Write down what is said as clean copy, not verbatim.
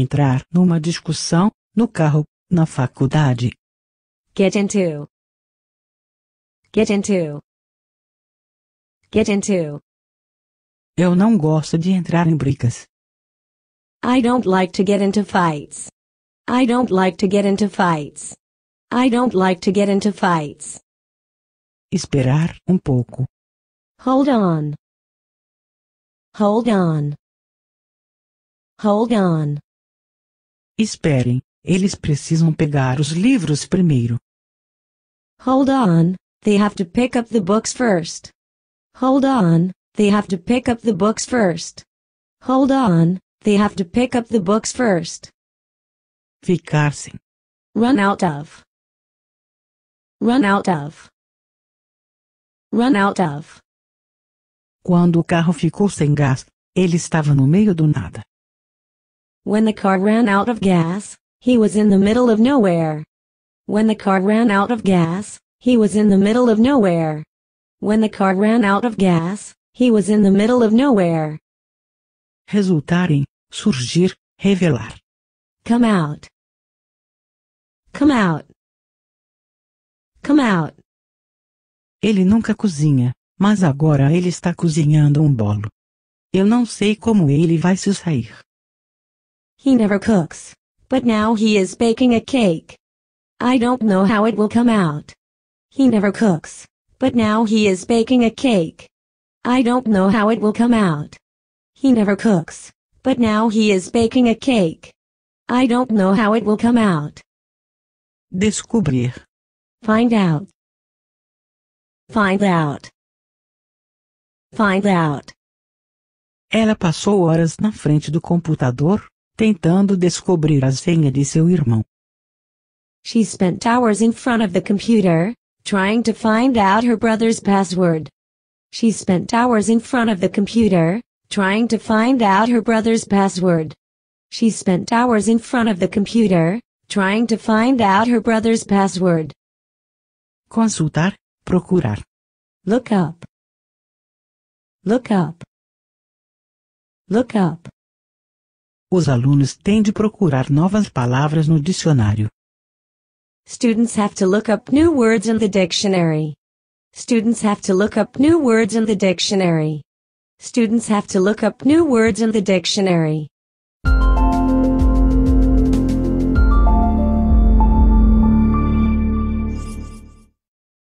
entrar numa discussão, no carro, na faculdade. Get into. Get into. Get into. Eu não gosto de entrar em brigas. I don't like to get into fights. I don't like to get into fights. I don't like to get into fights. Esperar pouco. Hold on. Hold on. Hold on. Esperem, eles precisam pegar os livros primeiro. Hold on, they have to pick up the books first. Hold on, they have to pick up the books first. Hold on, they have to pick up the books first. Ficar sem. Run out of. Run out of. Run out of. Quando o carro ficou sem gás, ele estava no meio do nada. When the car ran out of gas, he was in the middle of nowhere. When the car ran out of gas, he was in the middle of nowhere. When the car ran out of gas, he was in the middle of nowhere. Resultar em, surgir, revelar. Come out. Come out. Come out. Ele nunca cozinha, mas agora ele está cozinhando bolo. Eu não sei como ele vai se sair. He never cooks, but now he is baking a cake. I don't know how it will come out. He never cooks, but now he is baking a cake. I don't know how it will come out. He never cooks, but now he is baking a cake. I don't know how it will come out. Descobrir. Find out. Find out. Find out. Ela passou horas na frente do computador, tentando descobrir a senha de seu irmão. She spent hours in front of the computer, trying to find out her brother's password. She spent hours in front of the computer, trying to find out her brother's password. She spent hours in front of the computer, trying to find out her brother's password. Consultar. Procurar. Look up. Look up. Look up. Os alunos têm de procurar novas palavras no dicionário. Students have to look up new words in the dictionary. Students have to look up new words in the dictionary. Students have to look up new words in the dictionary.